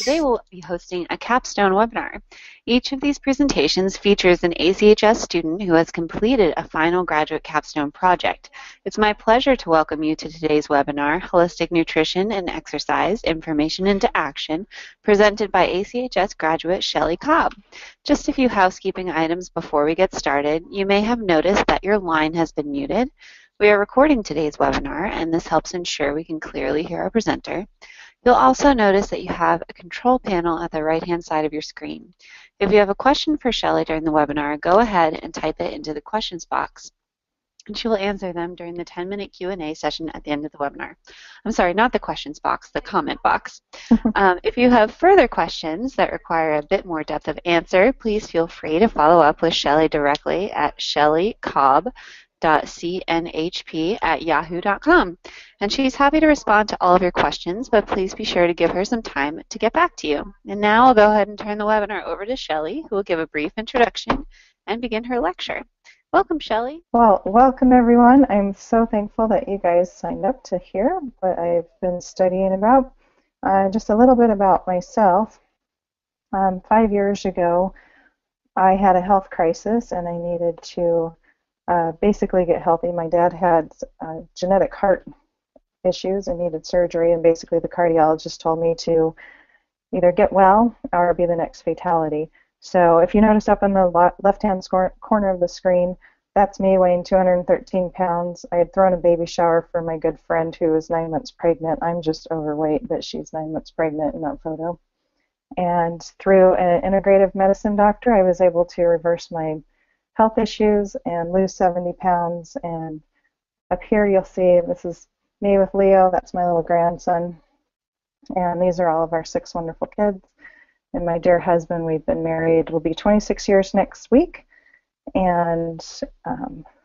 today we'll be hosting a capstone webinar. Each of these presentations features an ACHS student who has completed a final graduate capstone project. It's my pleasure to welcome you to today's webinar, Holistic Nutrition and Exercise, Information into Action, presented by ACHS graduate Shelley Cobb. Just a few housekeeping items before we get started. You may have noticed that your line has been muted. We are recording today's webinar, and this helps ensure we can clearly hear our presenter. You'll also notice that you have a control panel at the right-hand side of your screen. If you have a question for Shelley during the webinar, go ahead and type it into the questions box, and she will answer them during the 10-minute Q&A session at the end of the webinar. I'm sorry, not the questions box, the comment box. If you have further questions that require a bit more depth of answer, please feel free to follow up with Shelley directly at ShellyCobb.CNHP@yahoo.com, and she's happy to respond to all of your questions, but please be sure to give her some time to get back to you. And now I'll go ahead and turn the webinar over to Shelley, who will give a brief introduction and begin her lecture. Welcome, Shelley. Well, welcome everyone. I'm so thankful that you guys signed up to hear what I've been studying about. Just a little bit about myself. 5 years ago, I had a health crisis, and I needed to basically get healthy. My dad had genetic heart issues and needed surgery, and basically the cardiologist told me to either get well or be the next fatality. So if you notice up in the left-hand corner of the screen, that's me weighing 213 pounds. I had thrown a baby shower for my good friend who was 9 months pregnant. I'm just overweight, but she's 9 months pregnant in that photo. And through an integrative medicine doctor, I was able to reverse my health issues and lose 70 pounds. And up here you'll see this is me with Leo, that's my little grandson, and these are all of our 6 wonderful kids. And my dear husband, we've been married, will be 26 years next week. And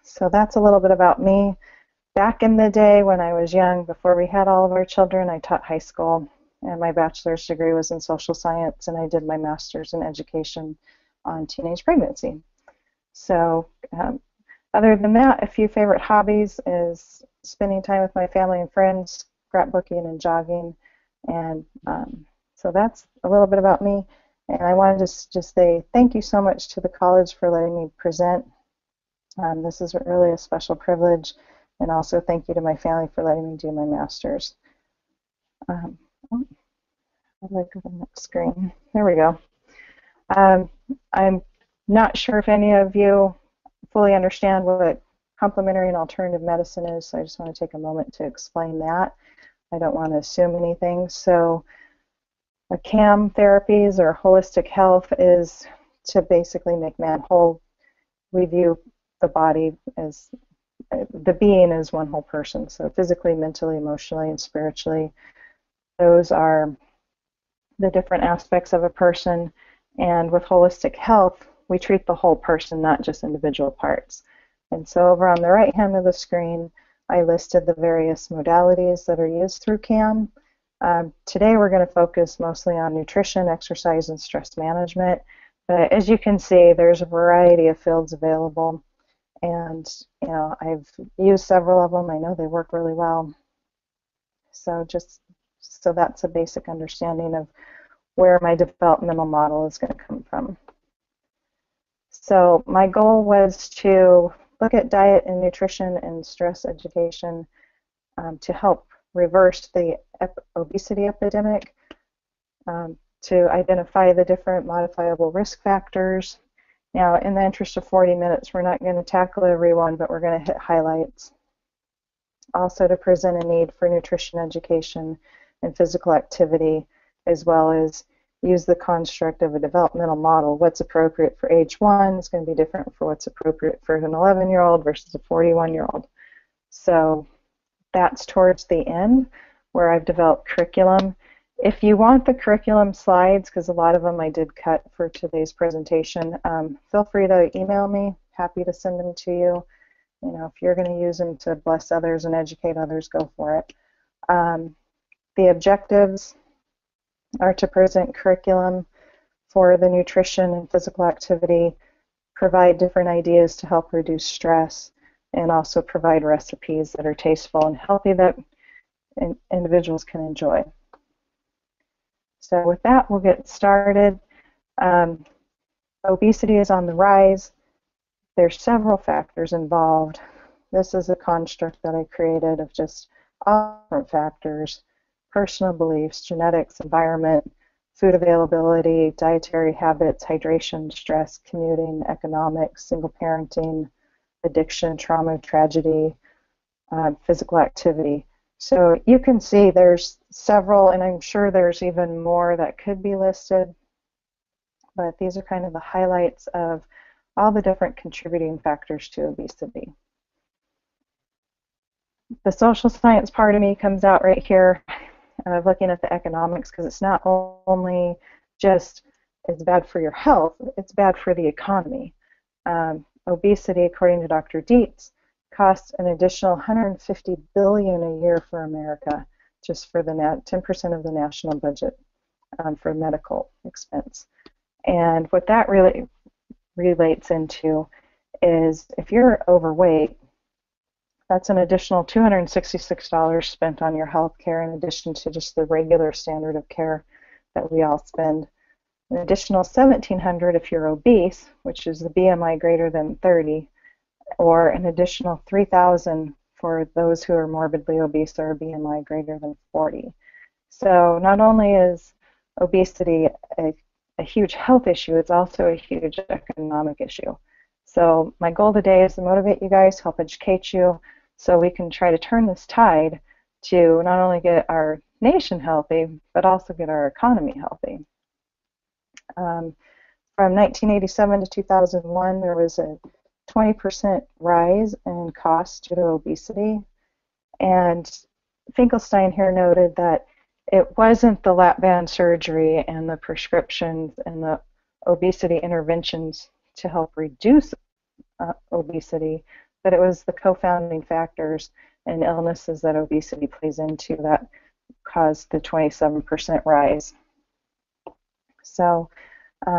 so that's a little bit about me. Back in the day when I was young, before we had all of our children, I taught high school, and my bachelor's degree was in social science, and I did my master's in education on teenage pregnancy. So other than that, a few favorite hobbies is spending time with my family and friends, scrapbooking and jogging, and so that's a little bit about me. And I wanted to just say thank you so much to the college for letting me present. This is really a special privilege, and also thank you to my family for letting me do my master's. I'd like to go to the next screen. There we go. I'm not sure if any of you fully understand what complementary and alternative medicine is, so I just want to take a moment to explain that. I don't want to assume anything. So a CAM therapies or holistic health is to basically make man whole. We view the body as the being as one whole person, so physically, mentally, emotionally, and spiritually. Those are the different aspects of a person, and with holistic health, we treat the whole person, not just individual parts. And so over on the right hand of the screen, I listed the various modalities that are used through CAM. Today we're going to focus mostly on nutrition, exercise, and stress management. But as you can see, there's a variety of fields available. And you know, I've used several of them. I know they work really well. So just so that's a basic understanding of where my developmental model is going to come from. So my goal was to look at diet and nutrition and stress education to help reverse the obesity epidemic, to identify the different modifiable risk factors. Now, in the interest of 40 minutes, we're not going to tackle everyone, but we're going to hit highlights. Also to present a need for nutrition education and physical activity, as well as use the construct of a developmental model. What's appropriate for age 1 is going to be different for what's appropriate for an 11-year-old versus a 41-year-old. So that's towards the end where I've developed curriculum. If you want the curriculum slides, because a lot of them I did cut for today's presentation, feel free to email me. Happy to send them to you. You know, if you're going to use them to bless others and educate others, go for it. The objectives are to present curriculum for the nutrition and physical activity, provide different ideas to help reduce stress, and also provide recipes that are tasteful and healthy that individuals can enjoy. So with that, we'll get started. Obesity is on the rise. There's several factors involved. This is a construct that I created of just all different factors: personal beliefs, genetics, environment, food availability, dietary habits, hydration, stress, commuting, economics, single parenting, addiction, trauma, tragedy, physical activity. So you can see there's several, and I'm sure there's even more that could be listed, but these are kind of the highlights of all the different contributing factors to obesity. The social science part of me comes out right here, looking at the economics, because it's not only just it's bad for your health, it's bad for the economy. Obesity, according to Dr. Dietz, costs an additional $150 billion a year for America, just for the 10% of the national budget for medical expense. And what that really relates into is if you're overweight, that's an additional $266 spent on your health care in addition to just the regular standard of care that we all spend. An additional $1,700 if you're obese, which is the BMI greater than 30, or an additional $3,000 for those who are morbidly obese or a BMI greater than 40. So not only is obesity a huge health issue, it's also a huge economic issue. So my goal today is to motivate you guys, help educate you, so we can try to turn this tide to not only get our nation healthy, but also get our economy healthy. From 1987 to 2001, there was a 20% rise in costs due to obesity, and Finkelstein here noted that it wasn't the lap band surgery and the prescriptions and the obesity interventions to help reduce obesity, but it was the co-founding factors and illnesses that obesity plays into that caused the 27% rise. So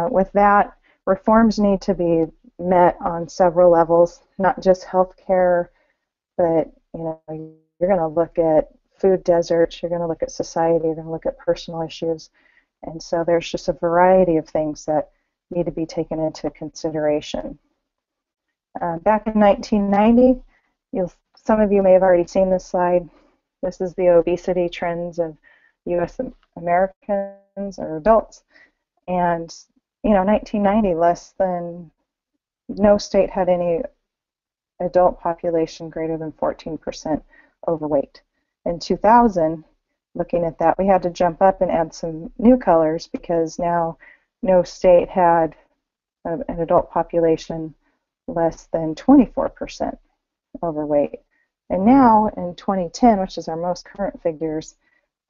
with that, reforms need to be met on several levels, not just healthcare, but you're going to look at food deserts, you're going to look at society, you're going to look at personal issues, and so there's just a variety of things that need to be taken into consideration. Back in 1990, some of you may have already seen this slide. This is the obesity trends of U.S. Americans or adults, and 1990, no state had any adult population greater than 14% overweight. In 2000, looking at that, we had to jump up and add some new colors because now no state had an adult population less than 24% overweight. And now in 2010, which is our most current figures,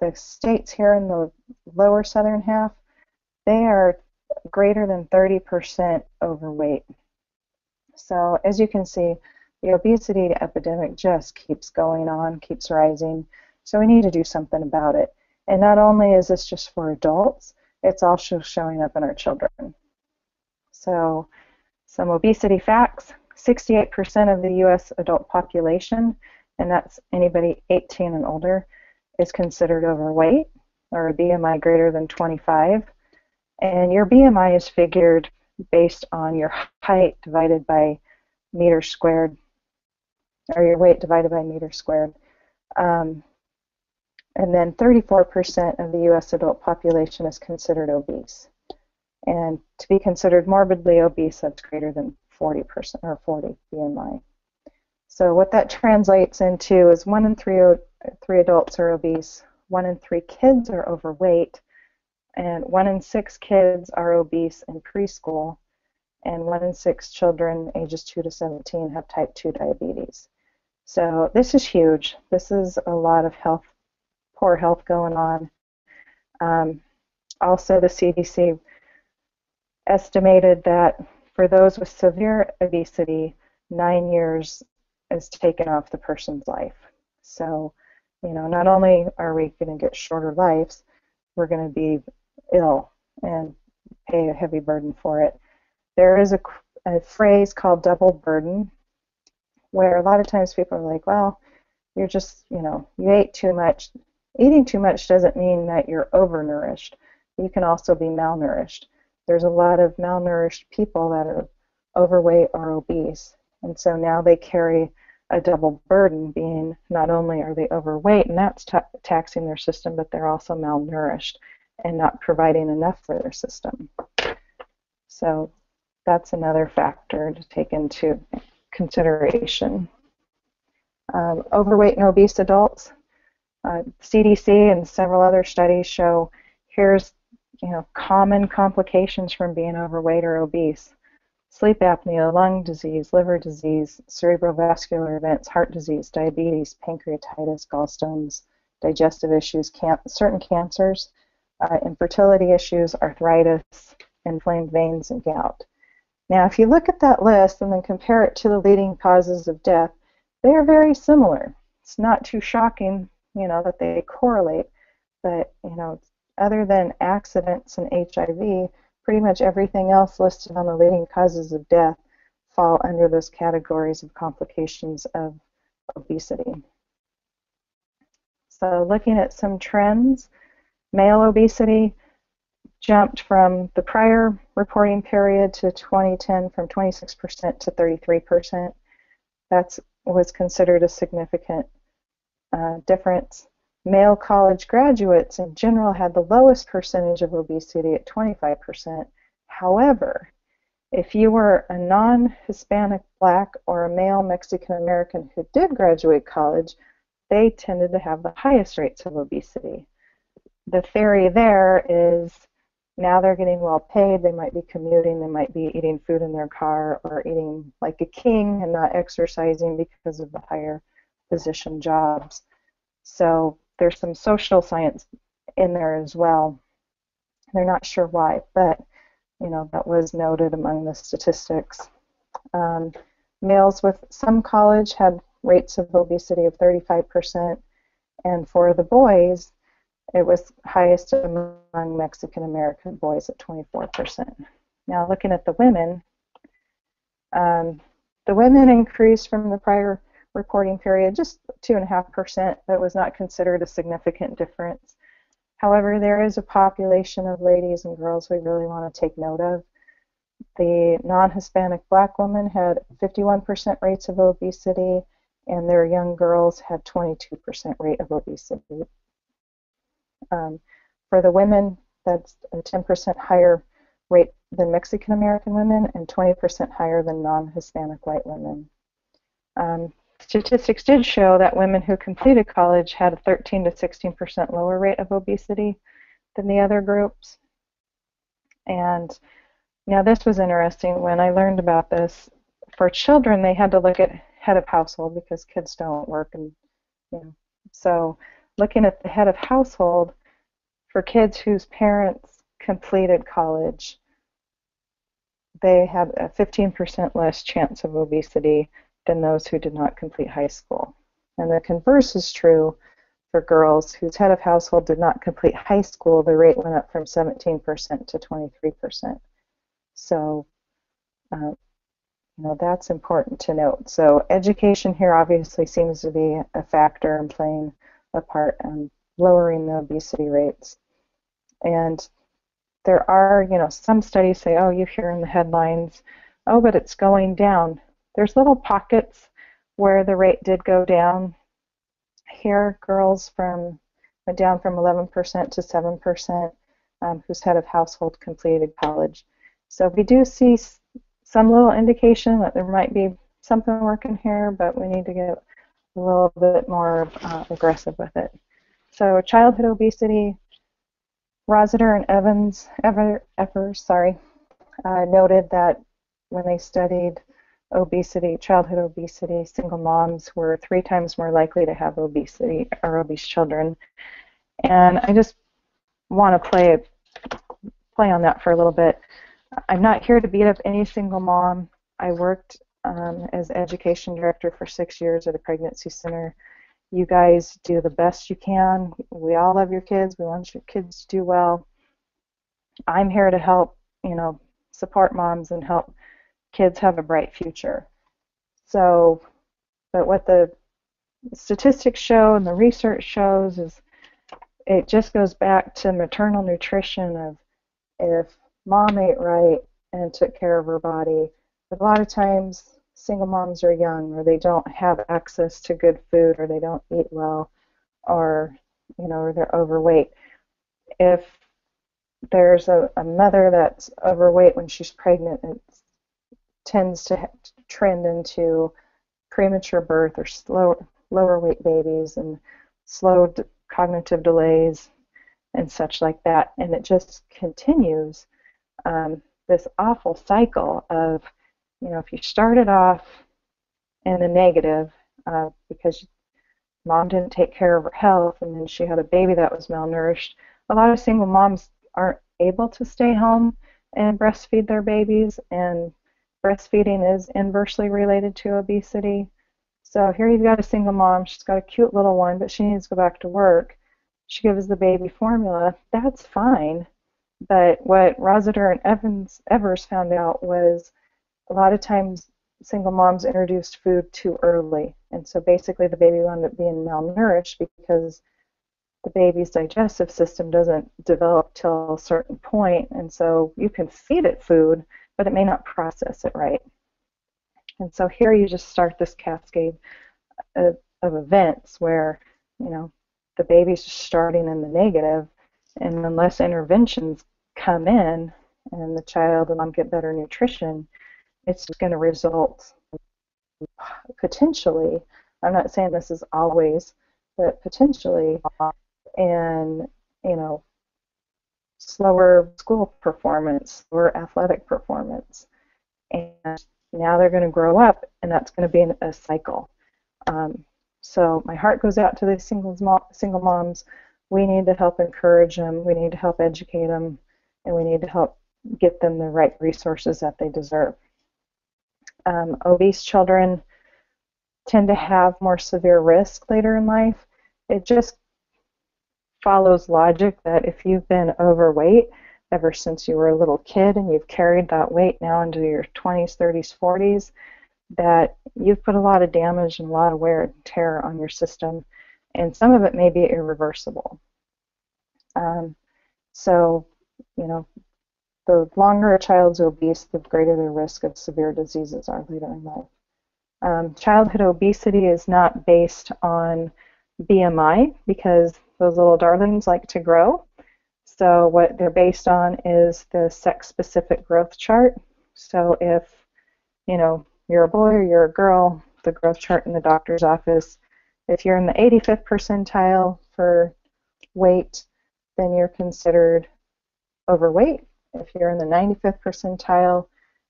the states here in the lower southern half, they are greater than 30% overweight. So as you can see, the obesity epidemic just keeps going on, keeps rising, so we need to do something about it. And not only is this just for adults, it's also showing up in our children. So some obesity facts: 68% of the US adult population, and that's anybody 18 and older, is considered overweight or a BMI greater than 25. And your BMI is figured based on your height divided by meters squared, or your weight divided by meters squared. And then 34% of the U.S. adult population is considered obese. And to be considered morbidly obese, that's greater than 40% or 40 BMI. So what that translates into is 1 in 3 adults are obese, 1 in 3 kids are overweight, and 1 in 6 kids are obese in preschool, and 1 in 6 children ages 2 to 17 have type 2 diabetes. So this is huge. This is a lot of poor health going on. Also, the CDC estimated that for those with severe obesity, 9 years is taken off the person's life. So, not only are we going to get shorter lives, we're going to be ill and pay a heavy burden for it. There is a phrase called double burden, where a lot of times people are like, well, you're just, you ate too much. Eating too much doesn't mean that you're overnourished. you can also be malnourished. There's a lot of malnourished people that are overweight or obese, and so now they carry a double burden, being not only are they overweight, and that's taxing their system, but they're also malnourished and not providing enough for their system. So that's another factor to take into consideration. Overweight and obese adults, CDC and several other studies show here's common complications from being overweight or obese: sleep apnea, lung disease, liver disease, cerebrovascular events, heart disease, diabetes, pancreatitis, gallstones, digestive issues, certain cancers, infertility issues, arthritis, inflamed veins, and gout. Now, if you look at that list and then compare it to the leading causes of death, they are very similar. It's not too shocking, that they correlate, but, other than accidents and HIV, pretty much everything else listed on the leading causes of death fall under those categories of complications of obesity. So looking at some trends, male obesity jumped from the prior reporting period to 2010 from 26% to 33%. That was considered a significant difference. Male college graduates in general had the lowest percentage of obesity at 25%. However, if you were a non-Hispanic Black or a male Mexican-American who did graduate college, they tended to have the highest rates of obesity. The theory there is now they're getting well paid, they might be commuting, they might be eating food in their car or eating like a king and not exercising because of the higher position jobs. So there's some social science in there as well. They're not sure why, but that was noted among the statistics. Males with some college had rates of obesity of 35%, and for the boys, it was highest among Mexican American boys at 24%. Now looking at the women, the women increased from the prior reporting period just 2.5%. That was not considered a significant difference. However, there is a population of ladies and girls we really want to take note of. The non-Hispanic Black woman had 51% rates of obesity, and their young girls had 22% rate of obesity. For the women, that's a 10% higher rate than Mexican American women and 20% higher than non-Hispanic white women. Statistics did show that women who completed college had a 13 to 16% lower rate of obesity than the other groups. And now this was interesting. When I learned about this, for children, they had to look at head of household because kids don't work, and so looking at the head of household for kids whose parents completed college, they had a 15% less chance of obesity than those who did not complete high school. And the converse is true for girls whose head of household did not complete high school. The rate went up from 17% to 23%. So that's important to note. So education here obviously seems to be a factor in playing a part in lowering the obesity rates. And there are, some studies say, oh, you hear in the headlines, oh, but it's going down. There's little pockets where the rate did go down. Here, girls went down from 11% to 7% whose head of household completed college. So we do see some little indication that there might be something working here, but we need to get a little bit more aggressive with it. So childhood obesity, Rossiter and Evans, noted that when they studied obesity, childhood obesity, single moms were 3 times more likely to have obesity or obese children. And I just want to play on that for a little bit. I'm not here to beat up any single mom. I worked as education director for 6 years at a pregnancy center. You guys do the best you can. We all love your kids. We want your kids to do well. I'm here to help, support moms and help kids have a bright future. So, but what the statistics show and the research shows is it just goes back to maternal nutrition of if mom ate right and took care of her body. But a lot of times single moms are young, or they don't have access to good food, or they don't eat well, or or they're overweight. If there's a mother that's overweight when she's pregnant, it tends to trend into premature birth or lower weight babies and slow cognitive delays and such like that. And it just continues this awful cycle of, if you started off in the negative because mom didn't take care of her health, and then she had a baby that was malnourished. A lot of single moms aren't able to stay home and breastfeed their babies, and breastfeeding is inversely related to obesity. So here you've got a single mom, she's got a cute little one, but she needs to go back to work. She gives the baby formula. That's fine, but what Rossiter and Evers found out was a lot of times single moms introduced food too early, and so basically the baby wound up being malnourished because the baby's digestive system doesn't develop till a certain point, and so you can feed it food, but it may not process it right. And so here you just start this cascade of events where, the baby's just starting in the negative, and unless interventions come in and the child and mom get better nutrition, it's going to result potentially, I'm not saying this is always, but potentially in, slower school performance, slower athletic performance. And now they're going to grow up, and that's going to be a cycle. So my heart goes out to these single moms. We need to help encourage them. We need to help educate them, and we need to help get them the right resources that they deserve. Obese children tend to have more severe risk later in life. It just follows logic that if you've been overweight ever since you were a little kid and you've carried that weight now into your 20s, 30s, 40s, that you've put a lot of damage and a lot of wear and tear on your system, and some of it may be irreversible. The longer a child's obese, the greater the risk of severe diseases are later in life. Childhood obesity is not based on BMI because those little darlings like to grow. So what they're based on is the sex-specific growth chart. So if, you're a boy or you're a girl, the growth chart in the doctor's office, if you're in the 85th percentile for weight, then you're considered overweight. If you're in the 95th percentile,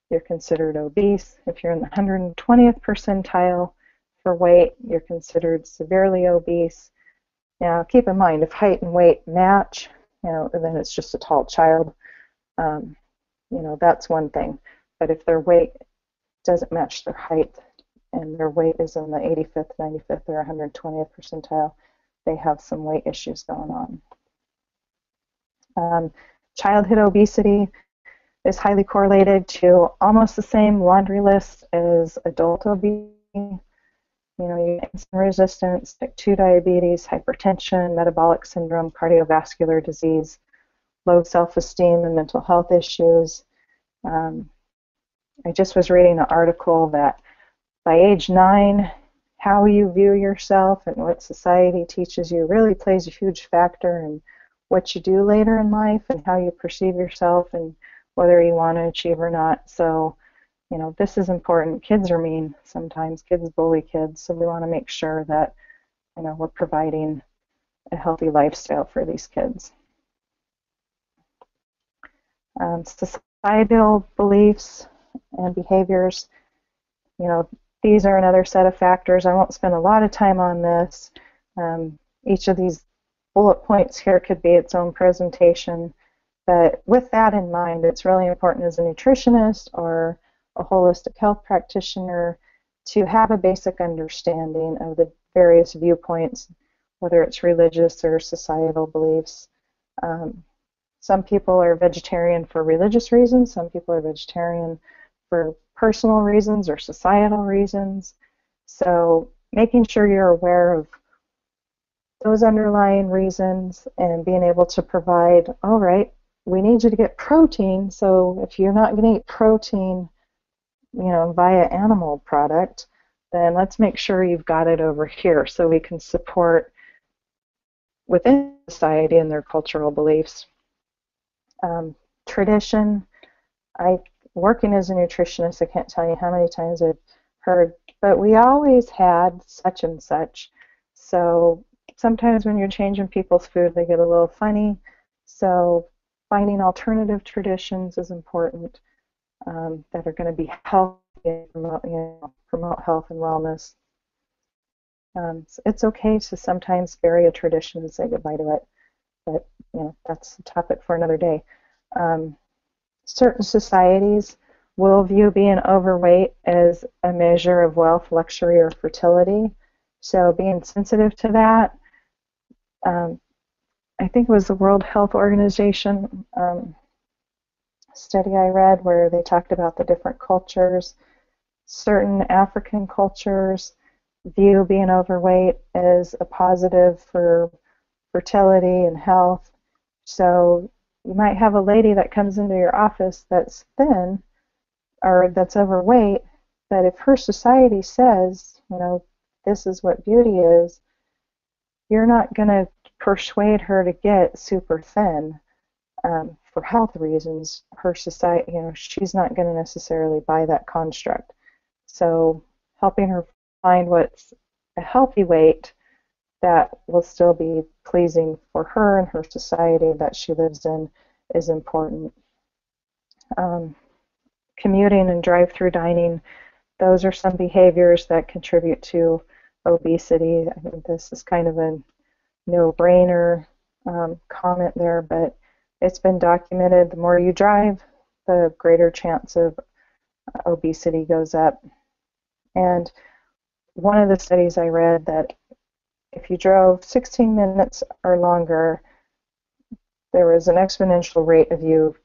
you're considered obese. If you're in the 120th percentile for weight, you're considered severely obese. Now, keep in mind, if height and weight match, then it's just a tall child. That's one thing. But if their weight doesn't match their height and their weight is in the 85th, 95th, or 120th percentile, they have some weight issues going on. Childhood obesity is highly correlated to almost the same laundry list as adult obesity. You get insulin resistance, type 2 diabetes, hypertension, metabolic syndrome, cardiovascular disease, low self-esteem, and mental health issues. I just was reading an article that by age 9, how you view yourself and what society teaches you really plays a huge factor in what you do later in life and how you perceive yourself and whether you want to achieve or not. So, this is important. Kids are mean sometimes. Kids bully kids. So we want to make sure that, we're providing a healthy lifestyle for these kids. Societal beliefs and behaviors, these are another set of factors. I won't spend a lot of time on this. Each of these bullet points here could be its own presentation, but with that in mind, it's really important as a nutritionist or a holistic health practitioner to have a basic understanding of the various viewpoints, whether it's religious or societal beliefs. Some people are vegetarian for religious reasons, some people are vegetarian for personal reasons or societal reasons, so making sure you're aware of those underlying reasons and being able to provide, all right, we need you to get protein, so if you're not going to eat protein, you know, via animal product, then let's make sure you've got it over here so we can support within society and their cultural beliefs. Tradition, working as a nutritionist, I can't tell you how many times I've heard, but we always had such and such. So sometimes when you're changing people's food, they get a little funny. So finding alternative traditions is important that are going to be healthy and promote, you know, promote health and wellness. It's okay to sometimes bury a tradition and say goodbye to it, but you know, that's a topic for another day. Certain societies will view being overweight as a measure of wealth, luxury, or fertility. So being sensitive to that, I think it was the World Health Organization study I read where they talked about the different cultures. Certain African cultures view being overweight as a positive for fertility and health. So you might have a lady that comes into your office that's thin or that's overweight, but if her society says, you know, this is what beauty is, you're not going to persuade her to get super thin for health reasons. Her society, you know, she's not going to necessarily buy that construct. So helping her find what's a healthy weight that will still be pleasing for her and her society that she lives in is important. Commuting and drive-through dining, those are some behaviors that contribute to obesity. I think this is kind of a no-brainer comment there, but it's been documented. The more you drive, the greater chance of obesity goes up. And one of the studies I read that if you drove 16 minutes or longer, there was an exponential rate of you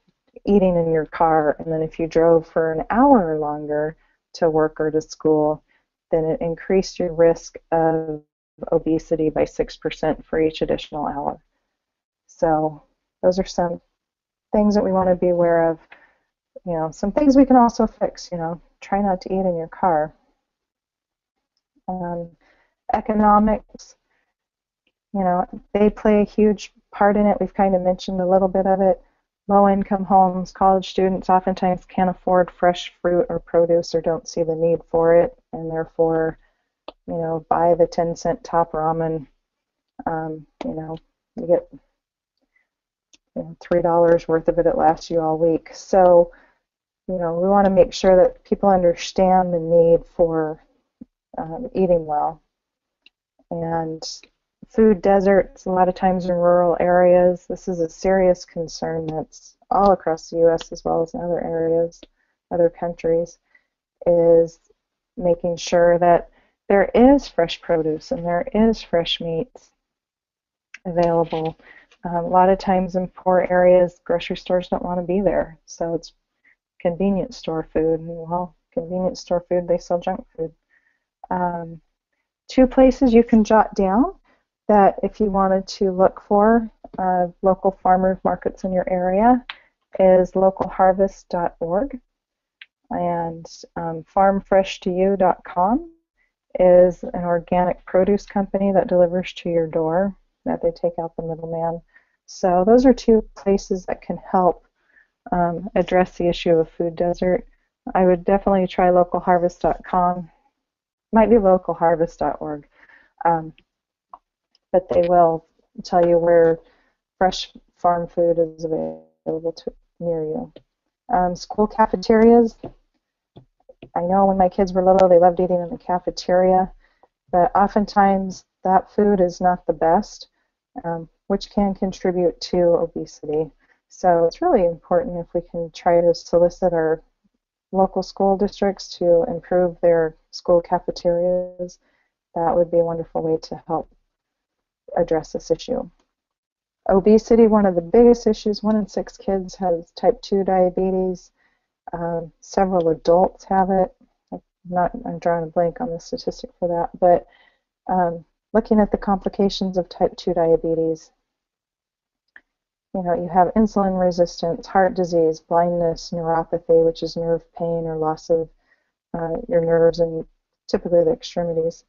eating in your car, and then if you drove for an hour or longer to work or to school, then it increased your risk of obesity by 6% for each additional hour. So those are some things that we want to be aware of. You know, some things we can also fix, you know, try not to eat in your car. Economics, you know, they play a huge part in it. We've kind of mentioned a little bit of it. Low-income homes, college students oftentimes can't afford fresh fruit or produce or don't see the need for it, and therefore, you know, buy the 10-cent top ramen. You know, you get, you know, $3 worth of it that lasts you all week. So, you know, we want to make sure that people understand the need for eating well. And food deserts, a lot of times in rural areas, this is a serious concern that's all across the U.S. as well as in other areas, other countries, is making sure that there is fresh produce and there is fresh meats available. A lot of times in poor areas, grocery stores don't want to be there, so it's convenience store food. And, well, convenience store food, they sell junk food. Two places you can jot down that if you wanted to look for local farmers markets in your area is localharvest.org, and farmfresh2you.com is an organic produce company that delivers to your door, that they take out the middleman. So those are two places that can help address the issue of food desert. I would definitely try localharvest.com. Might be localharvest.org, but they will tell you where fresh farm food is available to, near you. School cafeterias. I know when my kids were little, they loved eating in the cafeteria, but oftentimes that food is not the best, which can contribute to obesity. So it's really important if we can try to solicit our local school districts to improve their school cafeterias. That would be a wonderful way to help address this issue. Obesity, one of the biggest issues. 1 in 6 kids has type 2 diabetes. Several adults have it. I'm drawing a blank on the statistic for that, but looking at the complications of type 2 diabetes, you know, you have insulin resistance, heart disease, blindness, neuropathy, which is nerve pain or loss of your nerves and typically the extremities,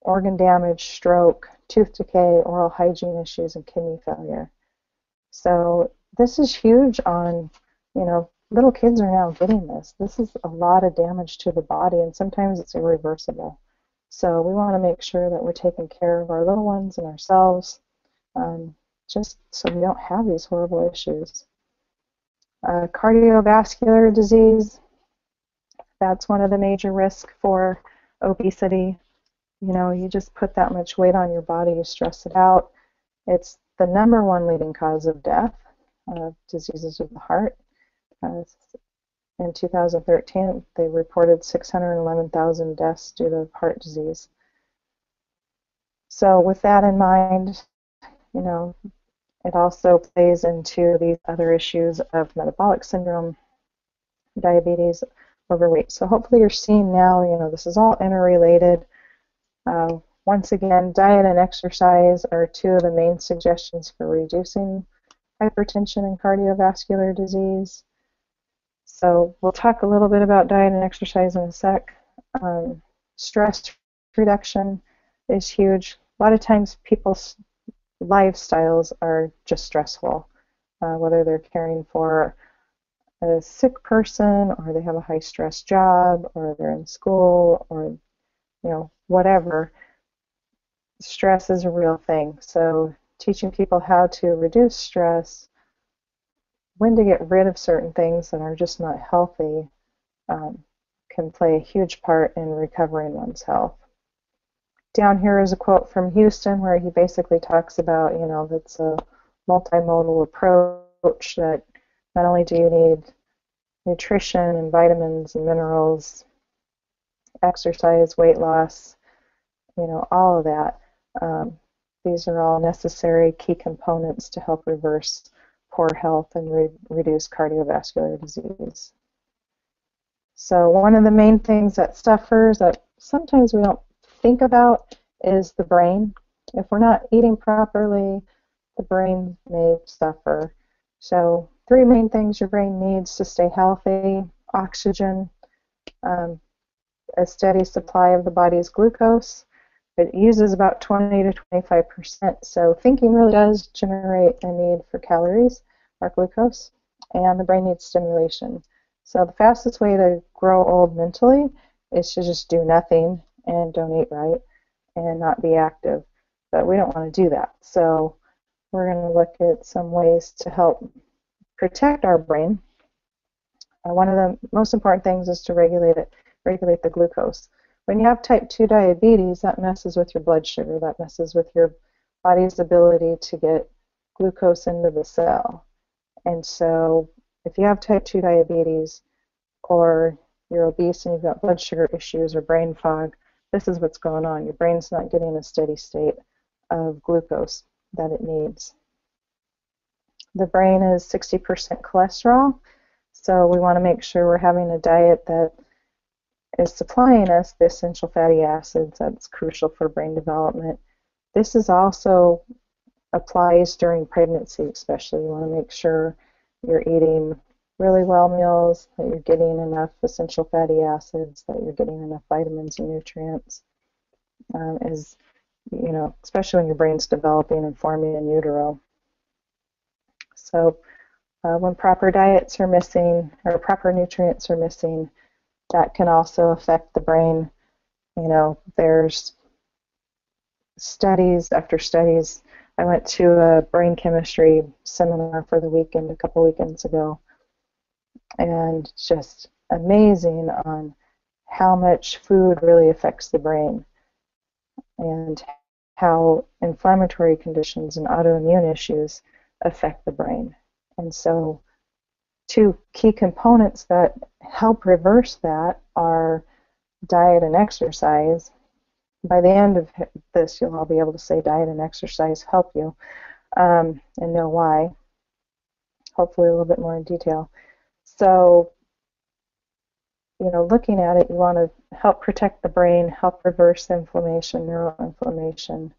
organ damage, stroke, tooth decay, oral hygiene issues, and kidney failure. So this is huge on, you know, little kids are now getting this. This is a lot of damage to the body, and sometimes it's irreversible. So we want to make sure that we're taking care of our little ones and ourselves, just so we don't have these horrible issues. Cardiovascular disease, that's one of the major risks for obesity. You know, you just put that much weight on your body, you stress it out. It's the #1 leading cause of death, diseases of the heart. In 2013, they reported 611,000 deaths due to heart disease. So with that in mind, you know, it also plays into these other issues of metabolic syndrome, diabetes, overweight. So hopefully you're seeing now, you know, this is all interrelated. Once again, diet and exercise are two of the main suggestions for reducing hypertension and cardiovascular disease. So we'll talk a little bit about diet and exercise in a sec. Stress reduction is huge. A lot of times people's lifestyles are just stressful, whether they're caring for a sick person or they have a high stress job or they're in school or, you know, whatever. Stress is a real thing. So teaching people how to reduce stress, when to get rid of certain things that are just not healthy, can play a huge part in recovering one's health. Down here is a quote from Houston where he basically talks about, you know, that's a multimodal approach, that not only do you need nutrition and vitamins and minerals, exercise, weight loss, you know, all of that. These are all necessary key components to help reverse poor health and reduce cardiovascular disease. So one of the main things that suffers that sometimes we don't think about is the brain. If we're not eating properly, the brain may suffer. So three main things your brain needs to stay healthy: oxygen, a steady supply of the body's glucose. It uses about 20 to 25%, so thinking really does generate a need for calories or glucose, and the brain needs stimulation. So the fastest way to grow old mentally is to just do nothing and don't eat right and not be active, but we don't want to do that. So we're going to look at some ways to help protect our brain. One of the most important things is to regulate the glucose. When you have type 2 diabetes, that messes with your blood sugar, that messes with your body's ability to get glucose into the cell. And so if you have type 2 diabetes or you're obese and you've got blood sugar issues or brain fog, this is what's going on. Your brain's not getting a steady state of glucose that it needs. The brain is 60% cholesterol, so we want to make sure we're having a diet that is supplying us the essential fatty acids that's crucial for brain development. This is also applies during pregnancy especially. You want to make sure you're eating really well meals, that you're getting enough essential fatty acids, that you're getting enough vitamins and nutrients. Is, you know, especially when your brain's developing and forming in utero. So when proper diets are missing or proper nutrients are missing, that can also affect the brain. You know, there's studies after studies. I went to a brain chemistry seminar for the weekend, a couple weekends ago, and just amazing on how much food really affects the brain and how inflammatory conditions and autoimmune issues affect the brain. And so two key components that help reverse that are diet and exercise. By the end of this, you'll all be able to say diet and exercise help you and know why, hopefully a little bit more in detail. So, you know, looking at it, you want to help protect the brain, help reverse inflammation, neuroinflammation,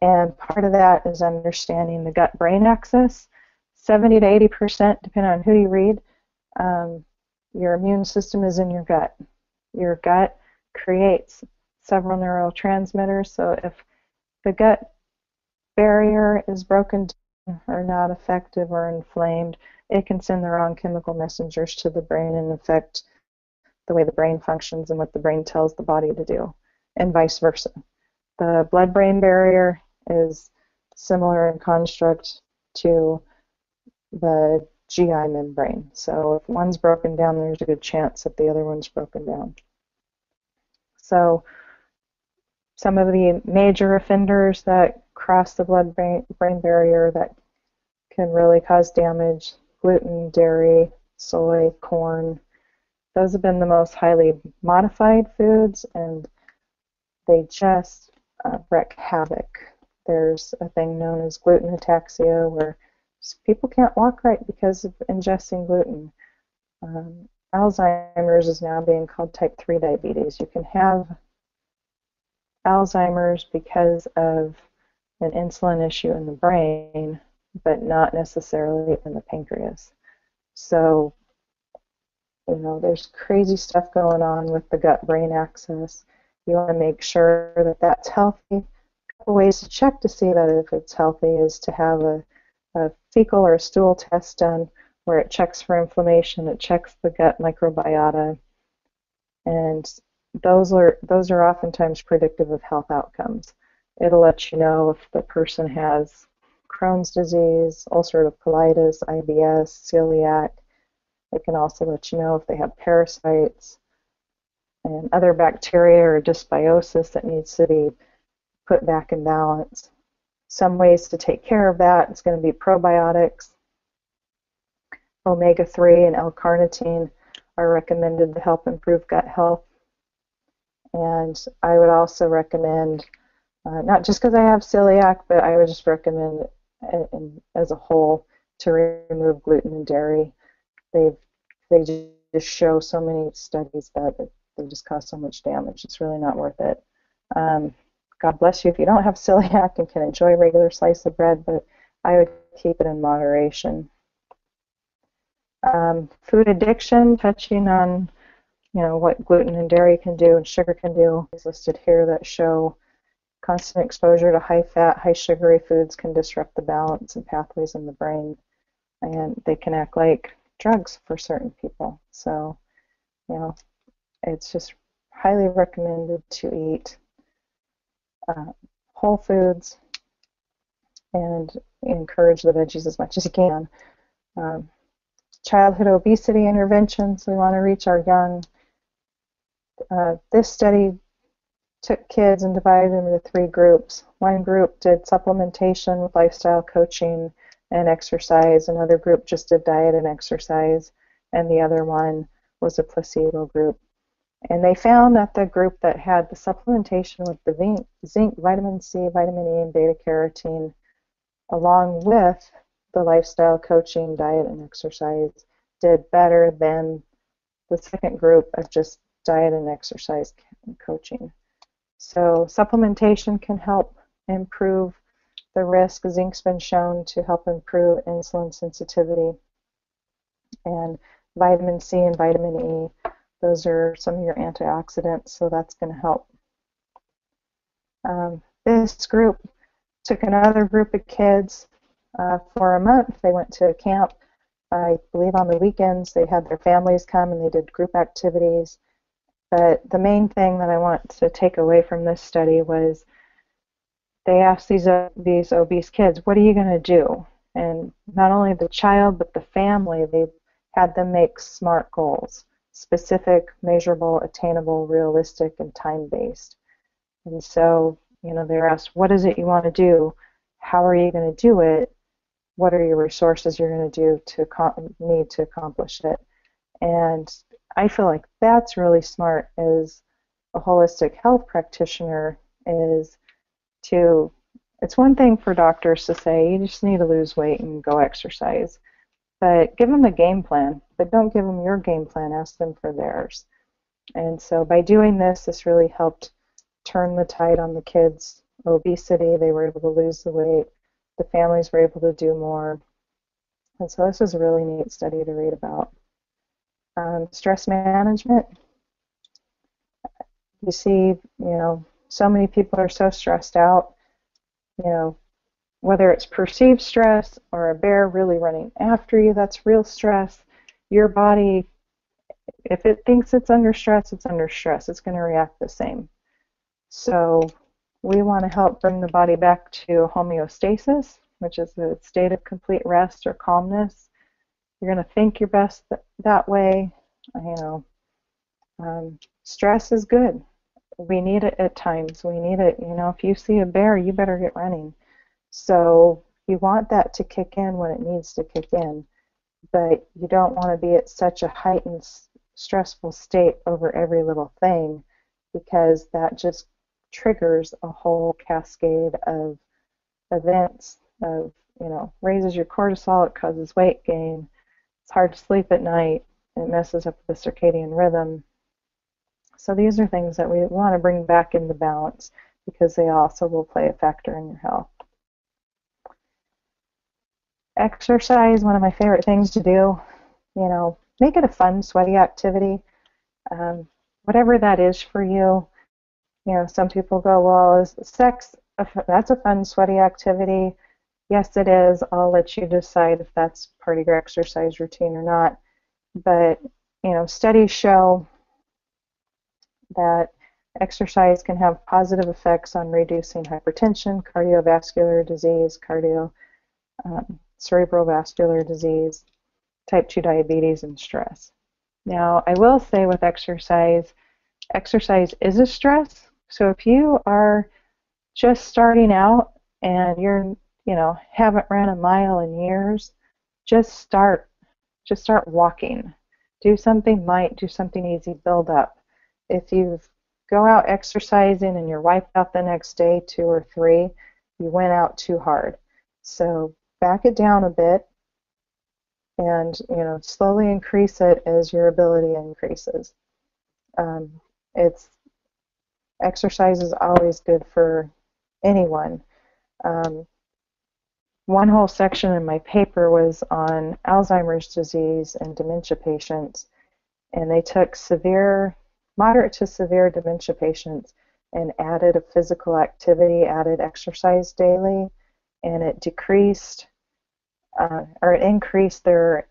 And part of that is understanding the gut-brain axis. 70 to 80%, depending on who you read, your immune system is in your gut. Your gut creates several neurotransmitters, so if the gut barrier is broken down or not effective or inflamed, it can send the wrong chemical messengers to the brain and affect the way the brain functions and what the brain tells the body to do, and vice versa. The blood-brain barrier is similar in construct to the GI membrane. So if one's broken down, there's a good chance that the other one's broken down. So some of the major offenders that cross the blood-brain barrier that can really cause damage: gluten, dairy, soy, corn. Those have been the most highly modified foods, and they just wreak havoc. There's a thing known as gluten ataxia, where people can't walk right because of ingesting gluten. Alzheimer's is now being called type 3 diabetes. You can have Alzheimer's because of an insulin issue in the brain, but not necessarily in the pancreas. So, you know, there's crazy stuff going on with the gut-brain axis. You want to make sure that that's healthy. A couple ways to check to see that if it's healthy is to have a fecal or a stool test done where it checks for inflammation, it checks the gut microbiota, and those are oftentimes predictive of health outcomes. It'll let you know if the person has Crohn's disease, ulcerative colitis, IBS, celiac. It can also let you know if they have parasites and other bacteria or dysbiosis that needs to be put back in balance. Some ways to take care of that is going to be probiotics. Omega-3 and L-carnitine are recommended to help improve gut health. And I would also recommend, not just because I have celiac, but I would just recommend as a whole to remove gluten and dairy. They just show so many studies that they just cause so much damage. It's really not worth it. God bless you if you don't have celiac and can enjoy a regular slice of bread, but I would keep it in moderation. Food addiction, touching on, you know, what gluten and dairy can do and sugar can do, is listed here that show constant exposure to high-fat, high-sugary foods can disrupt the balance and pathways in the brain, and they can act like drugs for certain people. So, you know, it's just highly recommended to eat whole foods and encourage the veggies as much as you can. Childhood obesity interventions, we want to reach our young. This study took kids and divided them into three groups. One group did supplementation with lifestyle coaching and exercise. Another group just did diet and exercise. And the other one was a placebo group. And they found that the group that had the supplementation with the zinc, vitamin C, vitamin E, and beta-carotene, along with the lifestyle coaching, diet, and exercise, did better than the second group of just diet and exercise coaching. So supplementation can help improve the risk. Zinc's been shown to help improve insulin sensitivity. And vitamin C and vitamin E, those are some of your antioxidants, so that's going to help. This group took another group of kids for a month. They went to a camp, I believe on the weekends. They had their families come and they did group activities. But the main thing that I want to take away from this study was they asked these obese kids, what are you going to do? And not only the child, but the family, they had them make SMART goals: specific, measurable, attainable, realistic, and time-based. And so, you know, they're asked, what is it you want to do? How are you going to do it? What are your resources you're going to need to accomplish it? And I feel like that's really smart as a holistic health practitioner is to, it's one thing for doctors to say, you just need to lose weight and go exercise. But give them a game plan, but don't give them your game plan, ask them for theirs. And so by doing this, this really helped turn the tide on the kids obesity, they were able to lose the weight, the families were able to do more. And so this was a really neat study to read about. Stress management. You see, so many people are so stressed out, whether it's perceived stress or a bear really running after you, that's real stress. Your body, if it thinks it's under stress, it's under stress. It's going to react the same. So we want to help bring the body back to homeostasis, which is a state of complete rest or calmness. You're going to think your best that way. Stress is good. We need it at times. We need it. If you see a bear, you better get running. So you want that to kick in when it needs to kick in, but you don't want to be at such a heightened, stressful state over every little thing, because that just triggers a whole cascade of events, of raises your cortisol, it causes weight gain, it's hard to sleep at night, it messes up the circadian rhythm. So these are things that we want to bring back into balance, because they also will play a factor in your health. Exercise, one of my favorite things to do, make it a fun, sweaty activity, whatever that is for you. Some people go, well, is sex, that's a fun, sweaty activity. Yes, it is. I'll let you decide if that's part of your exercise routine or not. But, studies show that exercise can have positive effects on reducing hypertension, cardiovascular disease, cerebrovascular disease, type 2 diabetes, and stress. Now, I will say with exercise, exercise is a stress. So if you are just starting out and you're, haven't ran a mile in years, just start walking. Do something light, do something easy, build up. If you go out exercising and you're wiped out the next day, 2 or 3, you went out too hard. So back it down a bit and, slowly increase it as your ability increases. Exercise is always good for anyone. One whole section in my paper was on Alzheimer's disease and dementia patients, and they took moderate to severe dementia patients and added a physical activity, added exercise daily, and it decreased or it increased their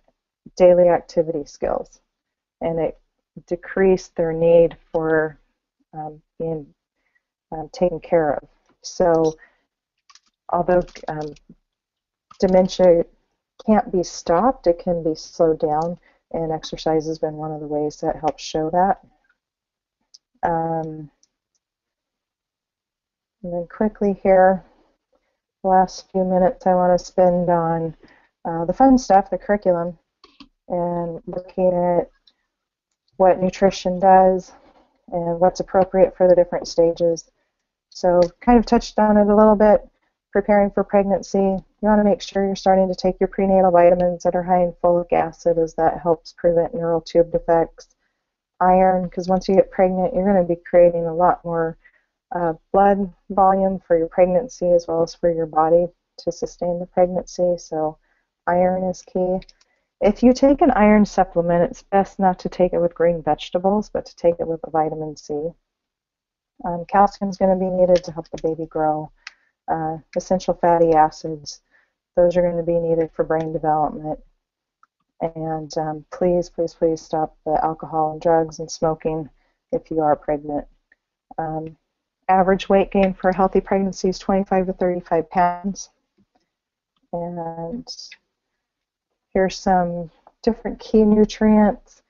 daily activity skills, and it decreased their need for being taken care of. So although dementia can't be stopped, it can be slowed down, and exercise has been one of the ways that helps show that. And then quickly here, the last few minutes I want to spend on the fun stuff, the curriculum, and looking at what nutrition does and what's appropriate for the different stages. So kind of touched on it a little bit. Preparing for pregnancy, you want to make sure you're starting to take your prenatal vitamins that are high in folic acid, as that helps prevent neural tube defects. Iron, because once you get pregnant, you're going to be creating a lot more blood volume for your pregnancy as well as for your body to sustain the pregnancy, so iron is key. If you take an iron supplement, it's best not to take it with green vegetables, but to take it with a vitamin C. Calcium is going to be needed to help the baby grow. Essential fatty acids, those are going to be needed for brain development. And please, please, please stop the alcohol and drugs and smoking if you are pregnant. Average weight gain for a healthy pregnancy is 25 to 35 pounds. And here's some different key nutrients.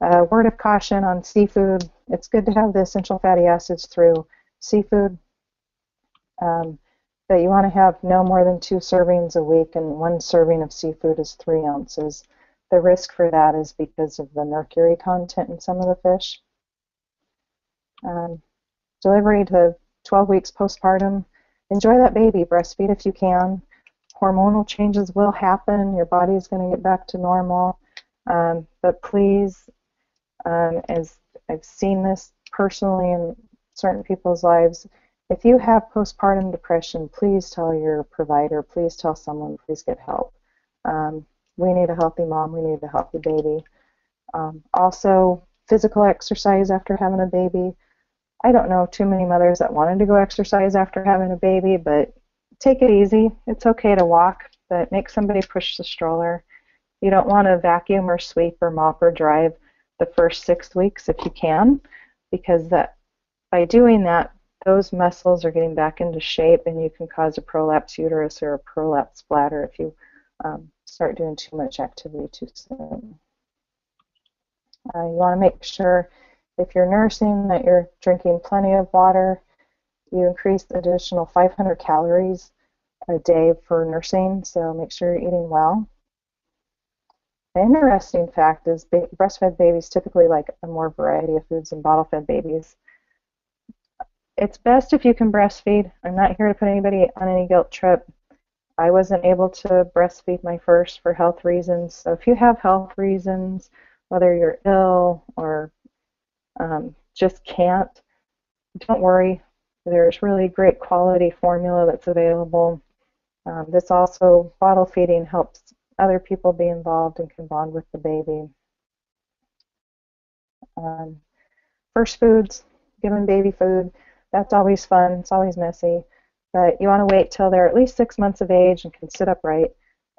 Word of caution on seafood. It's good to have the essential fatty acids through seafood. But you want to have no more than 2 servings a week, and 1 serving of seafood is 3 ounces. The risk for that is because of the mercury content in some of the fish. Delivery to 12 weeks postpartum. Enjoy that baby. Breastfeed if you can. Hormonal changes will happen. Your body is going to get back to normal. But please, as I've seen this personally in certain people's lives, If you have postpartum depression, please tell your provider, please tell someone, please get help. We need a healthy mom, we need a healthy baby. Also, physical exercise after having a baby. I don't know too many mothers that wanted to go exercise after having a baby, but take it easy. It's okay to walk, but make somebody push the stroller. You don't want to vacuum or sweep or mop or drive the first 6 weeks if you can, because that by doing that, those muscles are getting back into shape, and you can cause a prolapsed uterus or a prolapsed bladder if you start doing too much activity too soon. You want to make sure if you're nursing that you're drinking plenty of water. You increase the additional 500 calories a day for nursing, so make sure you're eating well. An interesting fact is breastfed babies typically like a more variety of foods than bottle-fed babies. It's best if you can breastfeed. I'm not here to put anybody on any guilt trip. I wasn't able to breastfeed my first for health reasons, so if you have health reasons, whether you're ill or just can't, don't worry. There's really great quality formula that's available. This also, bottle feeding helps other people be involved and can bond with the baby. First foods, giving baby food, that's always fun, it's always messy, but you want to wait till they're at least 6 months of age and can sit upright.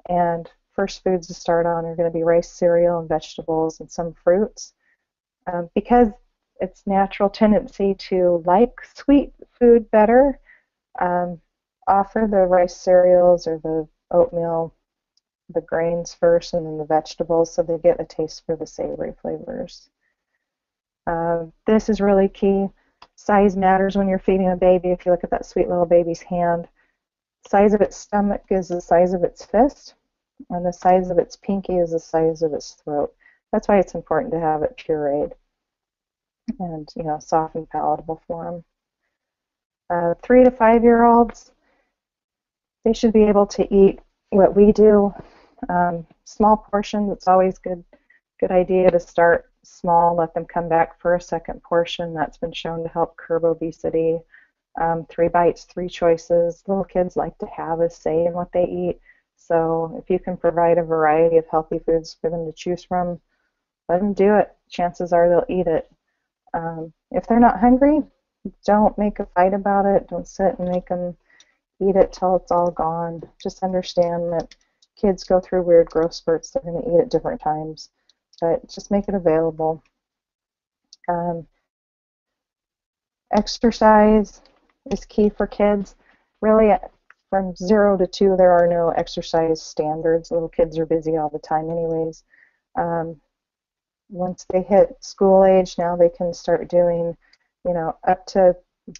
And first foods to start on are going to be rice, cereal, and vegetables, and some fruits. Because it's natural tendency to like sweet food better, offer the rice cereals or the oatmeal, the grains first, and then the vegetables so they get a taste for the savory flavors. This is really key. Size matters when you're feeding a baby. If you look at that sweet little baby's hand, size of its stomach is the size of its fist, and the size of its pinky is the size of its throat. That's why it's important to have it pureed and, you know, soft and palatable for them. 3 to 5 year olds, they should be able to eat what we do, small portions. It's always good idea to start small, let them come back for a second portion. That's been shown to help curb obesity. 3 bites, 3 choices. Little kids like to have a say in what they eat, so if you can provide a variety of healthy foods for them to choose from, let them do it. Chances are they'll eat it. If they're not hungry, don't make a fight about it. Don't sit and make them eat it till it's all gone. Just understand that kids go through weird growth spurts. They're going to eat at different times, but just make it available. Exercise is key for kids. Really, from 0 to 2, there are no exercise standards. Little kids are busy all the time anyways. Once they hit school age, now they can start doing, you know, up to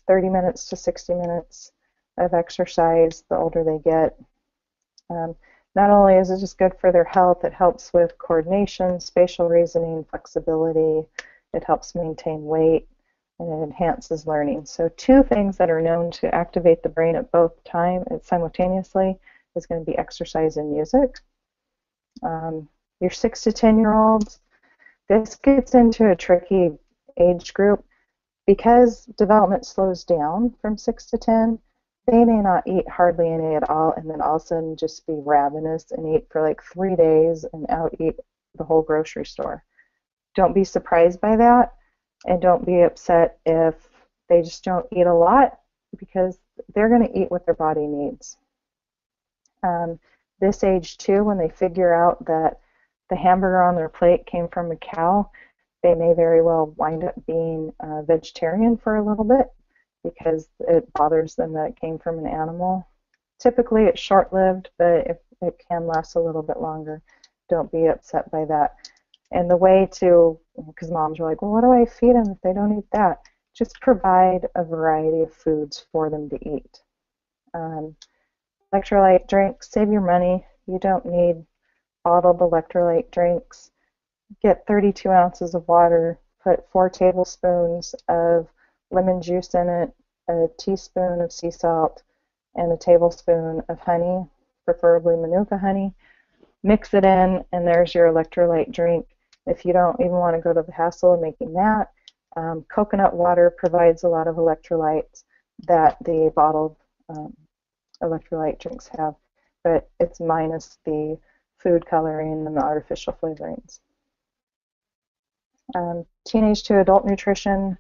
30 minutes to 60 minutes of exercise the older they get. Not only is it just good for their health, it helps with coordination, spatial reasoning, flexibility. It helps maintain weight, and it enhances learning. So two things that are known to activate the brain at both time and simultaneously is going to be exercise and music. Your 6 to 10 year olds, this gets into a tricky age group because development slows down from 6 to 10. They may not eat hardly any at all, and then all of a sudden just be ravenous and eat for like 3 days and out-eat the whole grocery store. Don't be surprised by that, and don't be upset if they just don't eat a lot, because they're going to eat what their body needs. This age, too, when they figure out that the hamburger on their plate came from a cow, they may very well wind up being vegetarian for a little bit because it bothers them that it came from an animal. Typically it's short-lived, but if it can last a little bit longer, don't be upset by that. And the way to, because moms are like, well, what do I feed them if they don't eat that? Just provide a variety of foods for them to eat. Electrolyte drinks, save your money. You don't need bottled electrolyte drinks. Get 32 ounces of water, put 4 tablespoons of lemon juice in it, a teaspoon of sea salt, and a tablespoon of honey, preferably Manuka honey. Mix it in, and there's your electrolyte drink. If you don't even want to go to the hassle of making that, coconut water provides a lot of electrolytes. that the bottled electrolyte drinks have, but it's minus the food coloring and the artificial flavorings. Teenage to adult nutrition,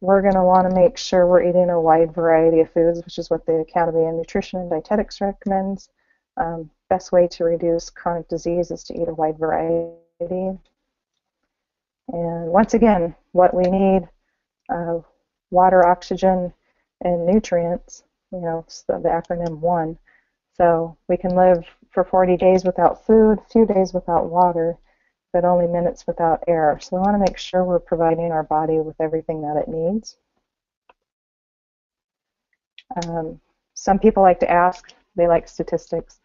we're going to want to make sure we're eating a wide variety of foods, which is what the Academy of Nutrition and Dietetics recommends. Best way to reduce chronic disease is to eat a wide variety. And once again, what we need, water, oxygen, and nutrients, you know, so the acronym WONE. So we can live for 40 days without food, a few days without water, but only minutes without air. So we want to make sure we're providing our body with everything that it needs. Some people like to ask, they like statistics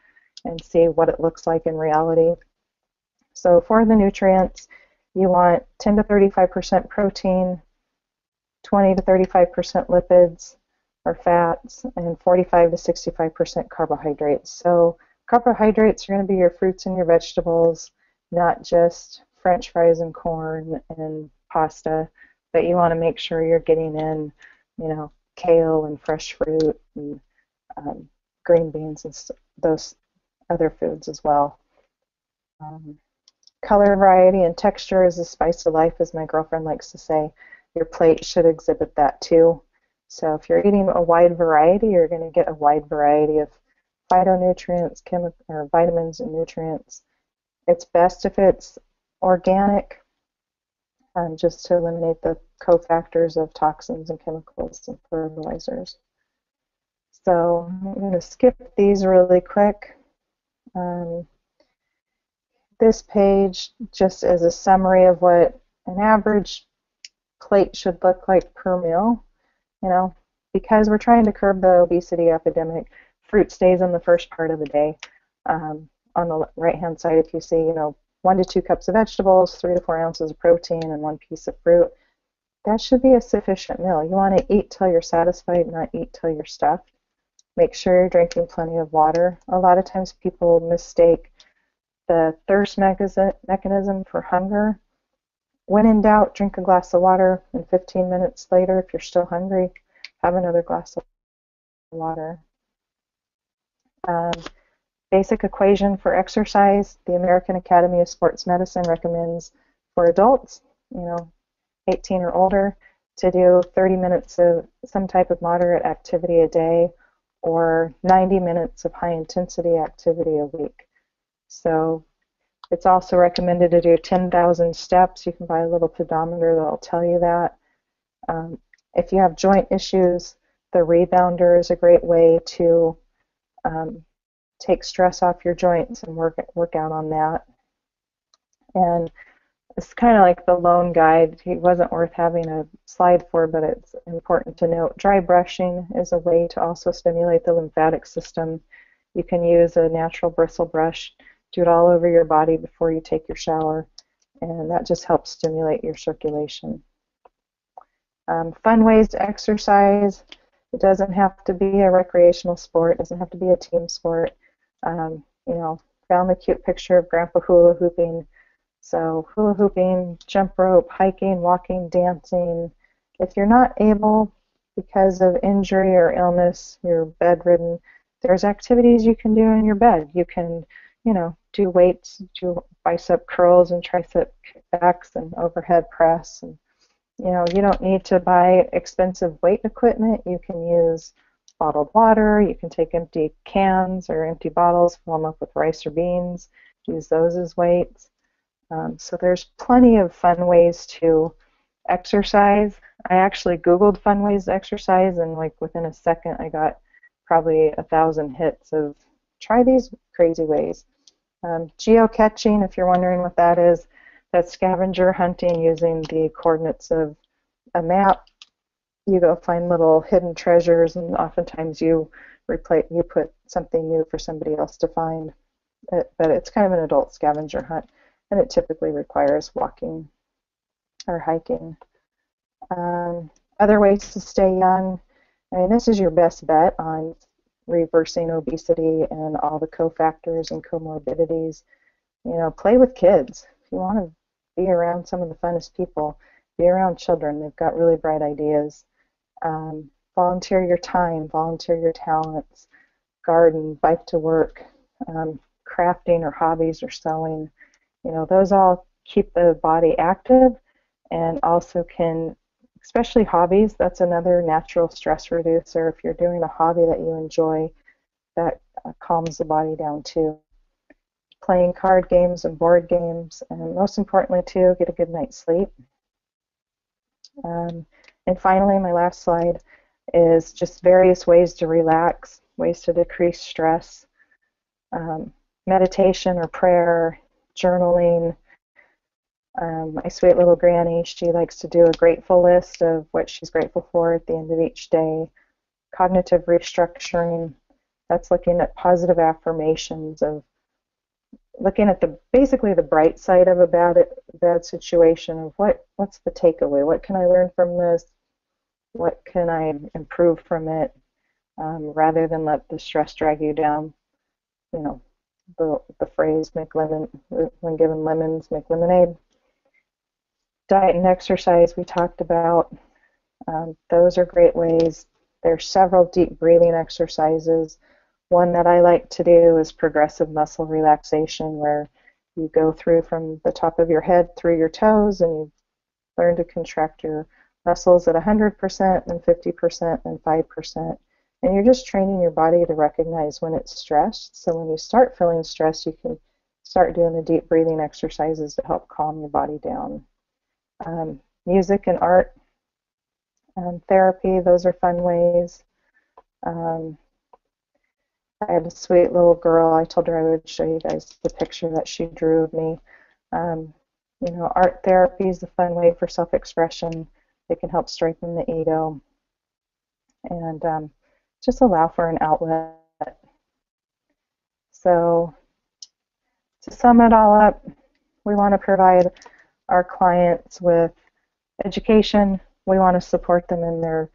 and see what it looks like in reality. So for the nutrients, you want 10 to 35% protein, 20 to 35% lipids or fats, and 45 to 65% carbohydrates. So carbohydrates are going to be your fruits and your vegetables, not just French fries and corn and pasta, but you want to make sure you're getting in, you know, kale and fresh fruit and green beans and those other foods as well. Color, variety, and texture is the spice of life, as my girlfriend likes to say. Your plate should exhibit that too. So if you're eating a wide variety, you're going to get a wide variety of phytonutrients, vitamins and nutrients. It's best if it's organic, just to eliminate the cofactors of toxins and chemicals and fertilizers. So I'm going to skip these really quick. This page just as a summary of what an average plate should look like per meal. You know, because we're trying to curb the obesity epidemic, fruit stays in the first part of the day. On the right-hand side, if you see, you know, 1 to 2 cups of vegetables, 3 to 4 ounces of protein, and 1 piece of fruit, that should be a sufficient meal. You want to eat till you're satisfied, not eat till you're stuffed. Make sure you're drinking plenty of water. A lot of times people mistake the thirst mechanism for hunger. When in doubt, drink a glass of water, and 15 minutes later, if you're still hungry, have another glass of water. Basic equation for exercise, the American Academy of Sports Medicine recommends for adults, you know, 18 or older, to do 30 minutes of some type of moderate activity a day or 90 minutes of high-intensity activity a week. So it's also recommended to do 10,000 steps. You can buy a little pedometer that will tell you that. If you have joint issues, the rebounder is a great way to take stress off your joints and work out on that. And it's kind of like the lone guide. It wasn't worth having a slide for, but it's important to note. Dry brushing is a way to also stimulate the lymphatic system. You can use a natural bristle brush, do it all over your body before you take your shower, and that just helps stimulate your circulation. Fun ways to exercise. It doesn't have to be a recreational sport. It doesn't have to be a team sport. You know, found the cute picture of Grandpa hula hooping. So hula hooping, jump rope, hiking, walking, dancing. If you're not able because of injury or illness, you're bedridden, there's activities you can do in your bed. You can, you know, do weights, do bicep curls and tricep kickbacks and overhead press. And, you know, you don't need to buy expensive weight equipment. You can use bottled water. You can take empty cans or empty bottles, fill them up with rice or beans, use those as weights. So there's plenty of fun ways to exercise. I actually Googled fun ways to exercise, and like within a second I got probably 1,000 hits of try these crazy ways. Geocaching, if you're wondering what that is, that's scavenger hunting using the coordinates of a map. You go find little hidden treasures, and oftentimes you put something new for somebody else to find. But it's kind of an adult scavenger hunt, and it typically requires walking or hiking. Other ways to stay young. I mean, this is your best bet on reversing obesity and all the cofactors and comorbidities. You know, play with kids. If you want to be around some of the funnest people, be around children. They've got really bright ideas. volunteer your time, volunteer your talents, garden, bike to work, crafting or hobbies or sewing. You know, those all keep the body active and also can, especially hobbies, that's another natural stress reducer. If you're doing a hobby that you enjoy, that calms the body down too. Playing card games and board games, and most importantly too, get a good night's sleep. And finally, my last slide is just various ways to relax, ways to decrease stress, meditation or prayer, journaling. My sweet little granny, she likes to do a grateful list of what she's grateful for at the end of each day. Cognitive restructuring, that's looking at positive affirmations, of looking at the basically the bright side of a bad situation, of what's the takeaway, what can I learn from this, what can I improve from it, rather than let the stress drag you down. You know, the phrase, make lemon, when given lemons, make lemonade. Diet and exercise we talked about. Those are great ways. There are several deep breathing exercises. One that I like to do is progressive muscle relaxation, where you go through from the top of your head through your toes, and you learn to contract your muscles at 100%, then 50%, then 5%. And you're just training your body to recognize when it's stressed. So when you start feeling stressed, you can start doing the deep breathing exercises to help calm your body down. Music and art, therapy, those are fun ways. I had a sweet little girl. I told her I would show you guys the picture that she drew of me. You know, art therapy is a fun way for self-expression. It can help strengthen the ego and just allow for an outlet. So to sum it all up, we want to provide our clients with education. We want to support them in their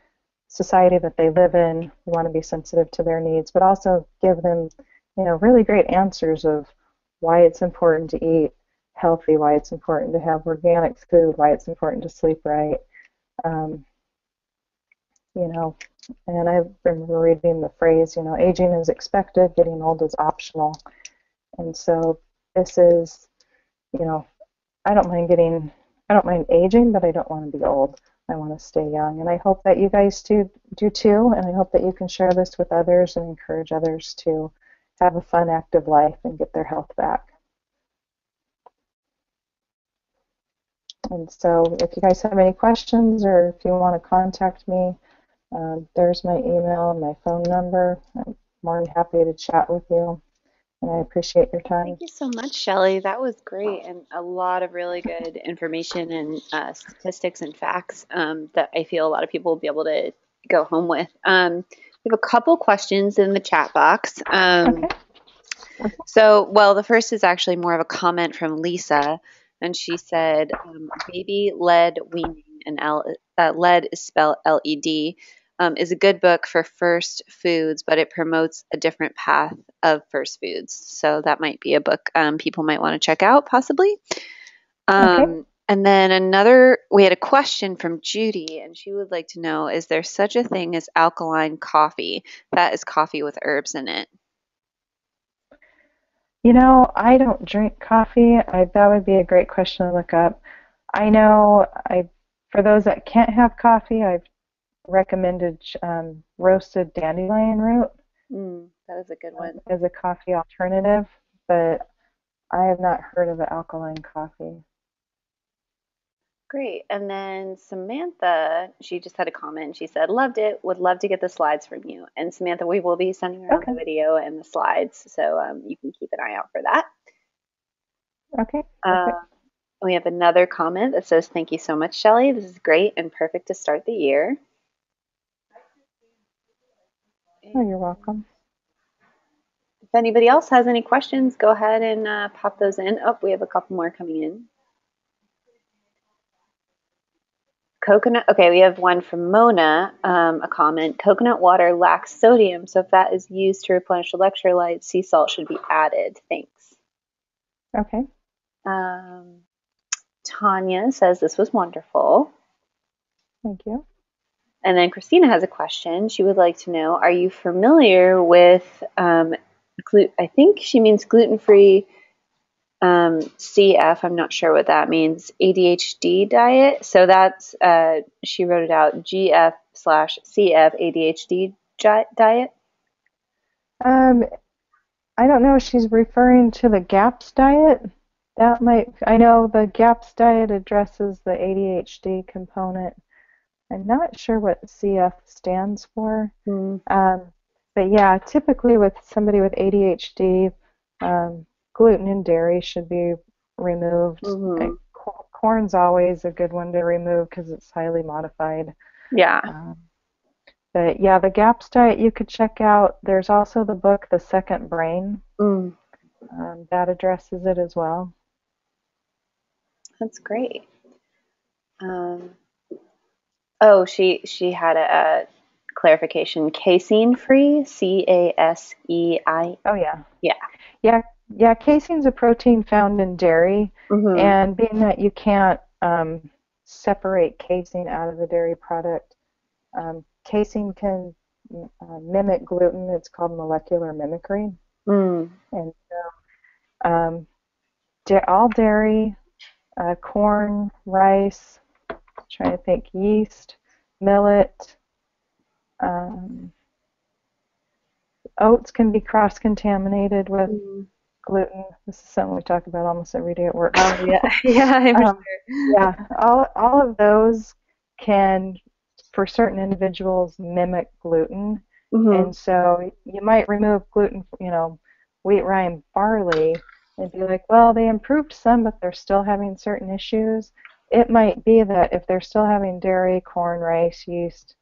society that they live in. We want to be sensitive to their needs, but also give them, you know, really great answers of why it's important to eat healthy, why it's important to have organic food, why it's important to sleep right. You know, and I remember reading the phrase, you know, aging is expected, getting old is optional. And so this is, you know, I don't mind aging, but I don't want to be old. I want to stay young, and I hope that you guys do too, and I hope that you can share this with others and encourage others to have a fun, active life and get their health back. And so if you guys have any questions, or if you want to contact me, there's my email and my phone number. I'm more than happy to chat with you, and I appreciate your time. Thank you so much, Shelley. That was great, and a lot of really good information and statistics and facts that I feel a lot of people will be able to go home with. We have a couple questions in the chat box. Okay. So, well, the first is actually more of a comment from Lisa, and she said, "Baby Led Weaning," and Led is spelled L-E-D, is a good book for first foods, but it promotes a different path of first foods. So that might be a book people might want to check out, possibly. Okay. And then we had a question from Judy, and she would like to know, is there such a thing as alkaline coffee? That is coffee with herbs in it. You know, I don't drink coffee. That would be a great question to look up. I know, for those that can't have coffee, I've recommended roasted dandelion root. That is a good one. As a coffee alternative, but I have not heard of the alkaline coffee. Great. And then Samantha, she just had a comment. She said, "Loved it. Would love to get the slides from you." And Samantha, we will be sending her the video and the slides, so you can keep an eye out for that. Okay. We have another comment that says, "Thank you so much, Shelley. This is great and perfect to start the year." Oh, you're welcome. If anybody else has any questions, go ahead and pop those in. Oh, we have a couple more coming in. Coconut. Okay, we have one from Mona, a comment. "Coconut water lacks sodium, so if that is used to replenish electrolytes, sea salt should be added. Thanks." Okay. Tanya says, "This was wonderful." Thank you. And then Christina has a question. She would like to know, are you familiar with, I think she means gluten-free CF, I'm not sure what that means, ADHD diet? So that's, she wrote it out, GF/CF ADHD diet. I don't know if she's referring to the GAPS diet. That might, I know the GAPS diet addresses the ADHD component. I'm not sure what CF stands for. But yeah, typically with somebody with ADHD, gluten and dairy should be removed. And corn's always a good one to remove because it's highly modified. Yeah. But yeah, the GAPS diet you could check out. There's also the book, The Second Brain. That addresses it as well. That's great. Oh, she had a clarification. Casein-free, C-A-S-E-I. Oh, yeah. Yeah. Yeah, yeah. Casein's a protein found in dairy, and being that you can't separate casein out of the dairy product, casein can mimic gluten. It's called molecular mimicry. And so all dairy, corn, rice, I'm trying to think, yeast, millet, oats can be cross-contaminated with gluten. This is something we talk about almost every day at work. Yeah, all of those can, for certain individuals, mimic gluten, and so you might remove gluten, you know, wheat, rye, and barley, and be like, well, they improved some, but they're still having certain issues. It might be that if they're still having dairy, corn, rice, yeast,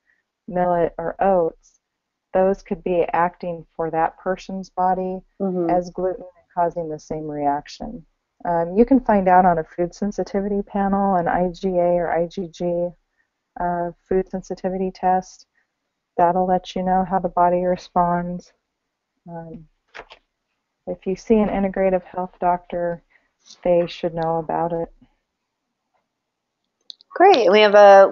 millet, or oats, those could be acting for that person's body as gluten and causing the same reaction. You can find out on a food sensitivity panel, an IgA or IgG food sensitivity test. That'll let you know how the body responds. If you see an integrative health doctor, they should know about it. Great. We have a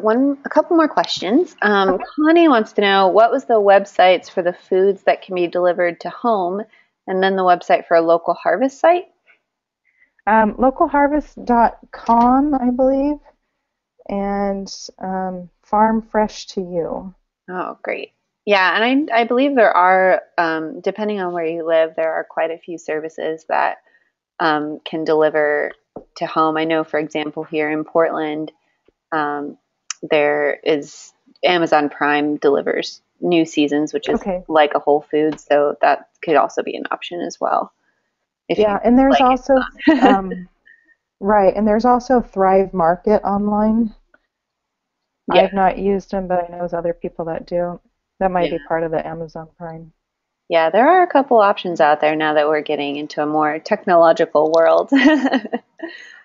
couple more questions. Connie wants to know, what was the websites for the foods that can be delivered to home, and then the website for a local harvest site? Localharvest.com, I believe, and farmfresh2you. Oh, great. Yeah, and I believe there are, depending on where you live, there are quite a few services that can deliver to home. I know, for example, here in Portland, there is Amazon Prime delivers New Seasons, which is like a Whole Foods, so that could also be an option as well. Yeah, and there's also, and there's also Thrive Market online. Yeah. I've not used them, but I know there's other people that do. That might be part of the Amazon Prime. Yeah, there are a couple options out there now that we're getting into a more technological world.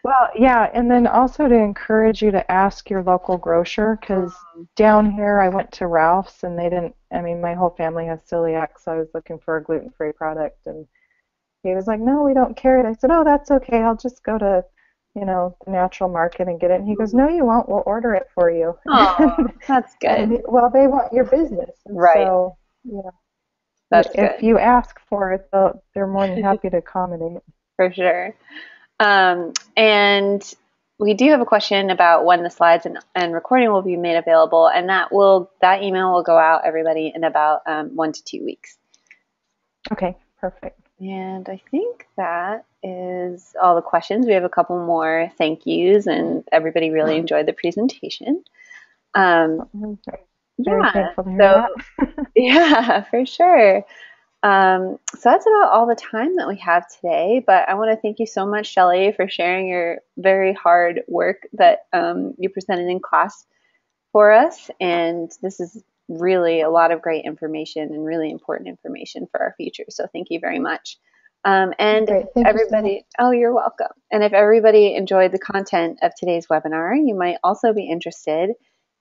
Well, yeah, and then also to encourage you to ask your local grocer, because down here I went to Ralph's, and they didn't, I mean, my whole family has celiac, so I was looking for a gluten-free product, and he was like, no, we don't carry it. I said, oh, that's okay, I'll just go to, you know, the natural market and get it. And he goes, no, you won't. We'll order it for you. Oh, that's good. And, well, they want your business. Right. So, yeah. That's good. If you ask for it, they're more than happy to accommodate. For sure. And we do have a question about when the slides and recording will be made available. And that email will go out, everybody, in about 1 to 2 weeks. Okay, perfect. And I think that is all the questions. We have a couple more thank yous, and everybody really enjoyed the presentation. Yeah, for sure. So that's about all the time that we have today, but I want to thank you so much, Shelley, for sharing your very hard work that you presented in class for us. And this is really a lot of great information and really important information for our future. So thank you very much. And if everybody, oh, you're welcome. And if everybody enjoyed the content of today's webinar, you might also be interested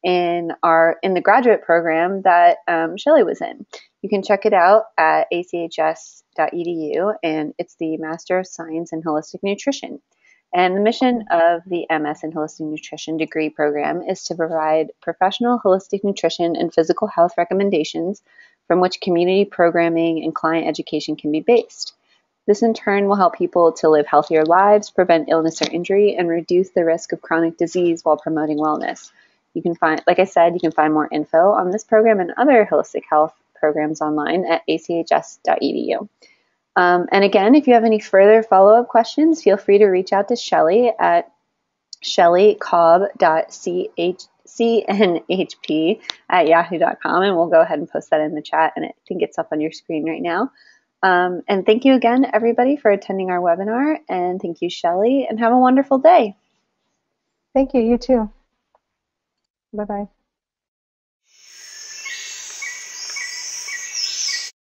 in the graduate program that Shelley was in. You can check it out at achs.edu, and it's the Master of Science in Holistic Nutrition. And the mission of the MS in Holistic Nutrition degree program is to provide professional holistic nutrition and physical health recommendations from which community programming and client education can be based. This in turn will help people to live healthier lives, prevent illness or injury, and reduce the risk of chronic disease while promoting wellness. You can find, like I said, you can find more info on this program and other holistic health programs online at achs.edu. And again, if you have any further follow-up questions, feel free to reach out to Shelley at ShellyCobb.cnhp@yahoo.com, and we'll go ahead and post that in the chat, and I think it's up on your screen right now. And thank you again, everybody, for attending our webinar, and thank you, Shelley, and have a wonderful day. Thank you. You too. Bye-bye.